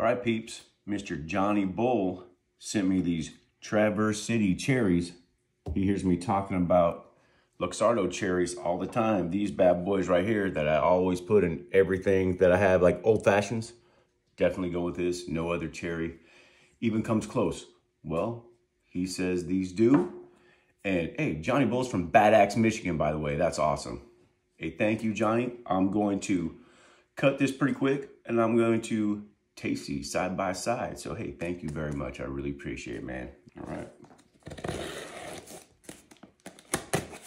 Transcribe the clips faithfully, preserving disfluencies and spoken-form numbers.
All right, peeps, Mister Johnny Bull sent me these Traverse City Cherries. He hears me talking about Luxardo Cherries all the time. These bad boys right here that I always put in everything that I have, like old fashions. Definitely go with this. No other cherry even comes close. Well, he says these do. And hey, Johnny Bull's from Bad Axe, Michigan, by the way. That's awesome. Hey, thank you, Johnny. I'm going to cut this pretty quick, and I'm going to taste these side by side. So, hey, thank you very much. I really appreciate it, man. All right.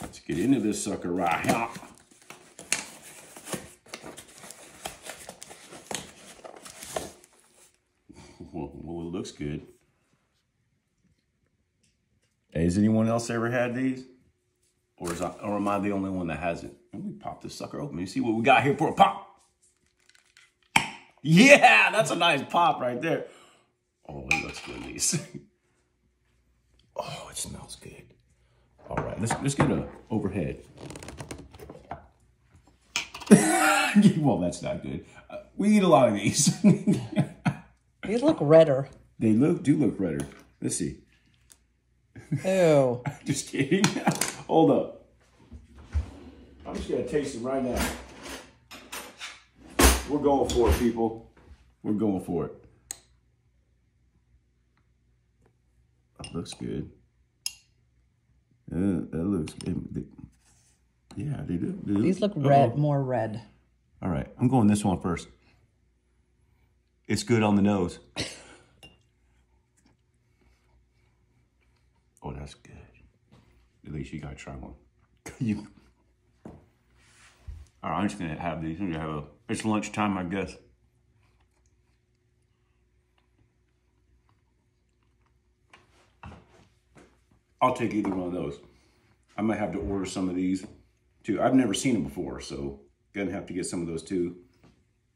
Let's get into this sucker right here. Well, it looks good. Has anyone else ever had these? Or, is I, or am I the only one that hasn't? Let me pop this sucker open and see what we got here for a pop. Yeah, that's a nice pop right there. Oh, it looks good, Lisa. Oh, it smells good. All right, let's, let's get a overhead. Well, that's not good. Uh, we eat a lot of these. These look redder. They look do look redder. Let's see. Ew. Just kidding. Hold up. I'm just going to taste them right now. We're going for it, people. We're going for it. That looks good. Uh, that looks good. Yeah, they do. They These look, look red, oh. more red. All right. I'm going this one first. It's good on the nose. Oh, that's good. At least you gotta try one. you... All right, I'm just gonna have these. I'm gonna have a. It's lunchtime, I guess. I'll take either one of those. I might have to order some of these too. I've never seen them before, so gonna have to get some of those too.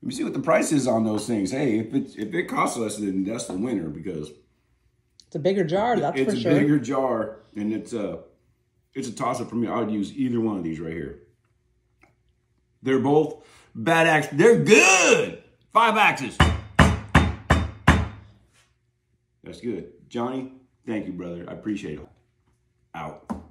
Let me see what the price is on those things. Hey, if it if it costs less, then that's the winner, because it's a bigger jar, that's for sure. It's a bigger jar, and it's a, it's a toss-up for me. I would use either one of these right here. They're both Bad Axe. They're good. Five axes. That's good. Johnny, thank you, brother. I appreciate it. Out.